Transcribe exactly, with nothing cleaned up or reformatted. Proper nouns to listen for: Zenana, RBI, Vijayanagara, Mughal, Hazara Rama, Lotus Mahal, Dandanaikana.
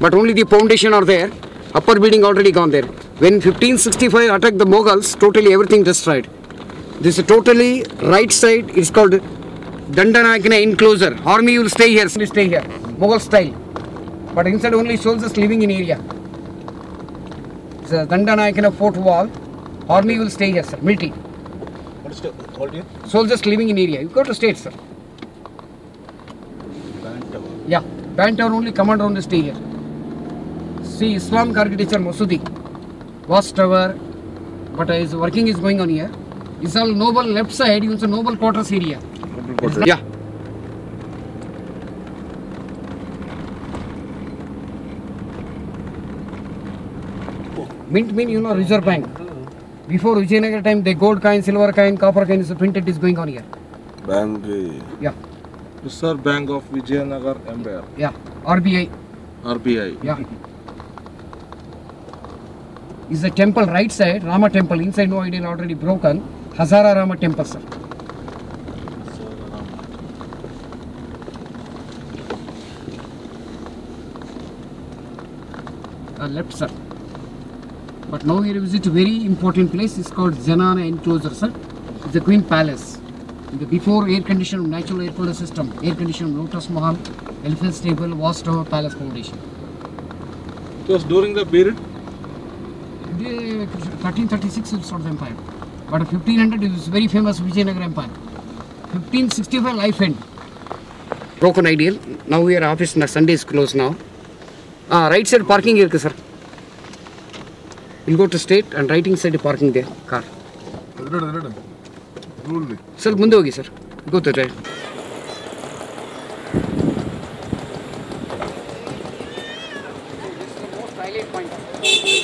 but only the foundation are there. Upper building already gone there. When fifteen sixty-five attacked the Mughals, totally everything destroyed. This is totally right side. It's called Dandanaikana enclosure. Army will stay here. Will stay here. Mughal style. But inside only soldiers living in area. It's a Dandanaikana fort wall. Army will stay here, sir. Military. What is the all here? Soldiers living in area. You go to state, sir. Band tower. Yeah, band tower only. Commander only stay here. See, Islamic architecture Masudi, watch tower, but is working is going on here. It's all noble left side. It's a noble quarters area. Noble quarters. Yeah. Mint mean you know Reserve Bank. Before Vijayanagara time, the gold coin, silver coin, copper coin is printed. Is going on here. Bank. Yeah. Reserve Bank of Vijayanagara Empire. Yeah. R B I. R B I. Yeah. Is a temple right side, Rama temple inside, no idea, already broken. Hazara Rama temple, sir. Uh, left, sir. But now here is it very important place. It's called Zenana enclosure, sir. It's the Queen Palace. In the before air conditioned natural air cooler system, air conditioned Lotus Mahal, elephant stable, watch tower, palace foundation. It was during the period. thirteen thirty-six is sort of empire, but fifteen hundred is very famous Vijayanagara empire. fifteen sixty-five life end. Broken ideal. Now we are office. Now Sunday is closed now. Ah, right side parking here, sir. We'll go to state and right side parking there car. Sir, munde hogi sir. Go to right. This is the most highlight point.